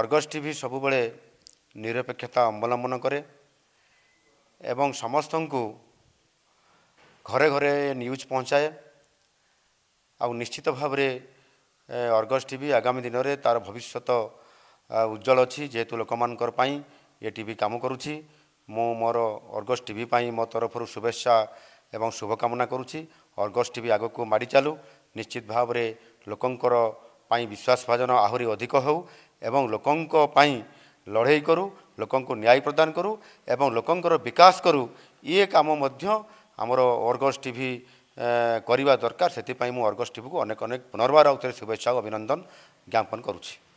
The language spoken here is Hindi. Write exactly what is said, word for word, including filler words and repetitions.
अर्गस टीवी सबुबले निरपेक्षता अवलम्बन करे एवं समस्त को घरे घरे न्यूज पहुँचाए। आउ निश्चित भाव अर्गस टीवी आगामी दिन में तार भविष्यत उज्जवल अच्छी जेहेतु लोक मानी ये टीवी काम करुच्ची। मो मोर अर्गस टीवी पाई मो तरफ शुभेच्छा एवं शुभकामना करुच्ची। अर्गस टीवी आग को माड़ी चालू, निश्चित भाव लोकंकर पाई विश्वास भाजन आहरी अधिक हो एवं लोकंक पाई लड़े करूँ, लोकंक न्याय प्रदान करूँ एवं लोकंकर विकास करूँ। ये काम मध्य आमर अर्गस टीवी करवा दरकार। से अर्गस टीवी को अनेक अनेक पुनर्वार आउ थेर शुभेच्छा अभिनंदन ज्ञापन करुच्ची।